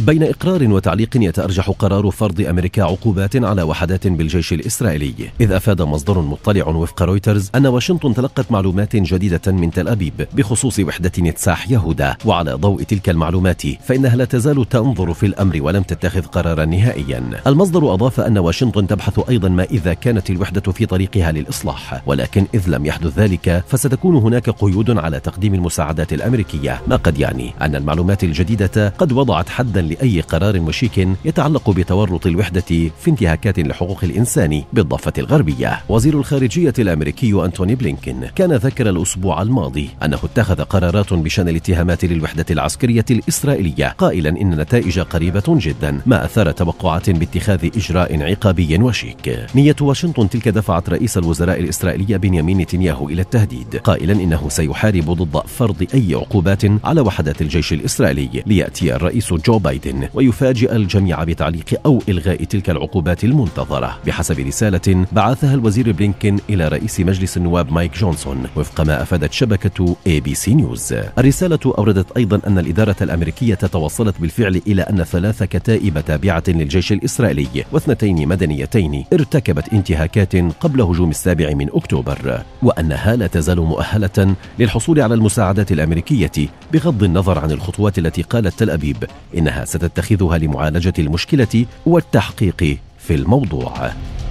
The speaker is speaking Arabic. بين إقرار وتعليق يتأرجح قرار فرض أمريكا عقوبات على وحدات بالجيش الإسرائيلي، إذ أفاد مصدر مطلع وفق رويترز أن واشنطن تلقت معلومات جديدة من تل أبيب بخصوص وحدة نتساح يهودا، وعلى ضوء تلك المعلومات فإنها لا تزال تنظر في الأمر ولم تتخذ قرارا نهائيا. المصدر أضاف أن واشنطن تبحث أيضا ما إذا كانت الوحدة في طريقها للإصلاح، ولكن إذ لم يحدث ذلك فستكون هناك قيود على تقديم المساعدات الأمريكية، ما قد يعني أن المعلومات الجديدة قد وضعت حدا لأي قرار مشيك يتعلق بتورط الوحدة في انتهاكات لحقوق الإنسان بالضفة الغربية. وزير الخارجية الأمريكي أنتوني بلينكين كان ذكر الأسبوع الماضي أنه اتخذ قرارات بشأن الاتهامات للوحدة العسكرية الإسرائيلية، قائلا إن النتائج قريبة جدا، ما أثار توقعات باتخاذ إجراء عقابي وشيك. نية واشنطن تلك دفعت رئيس الوزراء الإسرائيلي بنيامين نتنياهو إلى التهديد، قائلا إنه سيحارب ضد فرض أي عقوبات على وحدات الجيش الإسرائيلي، ليأتي الرئيس جو بايدن ويفاجئ الجميع بتعليق أو إلغاء تلك العقوبات المنتظرة، بحسب رسالة بعثها الوزير بلينكين إلى رئيس مجلس النواب مايك جونسون وفق ما أفادت شبكة ABC نيوز. الرسالة أوردت أيضا أن الإدارة الأمريكية توصلت بالفعل إلى أن 3 كتائب تابعة للجيش الإسرائيلي و2 مدنيتين ارتكبت انتهاكات قبل هجوم 7 أكتوبر، وأنها لا تزال مؤهلة للحصول على المساعدات الأمريكية بغض النظر عن الخطوات التي قالت تل أبيب إنها ستتخذها لمعالجة المشكلة والتحقيق في الموضوع.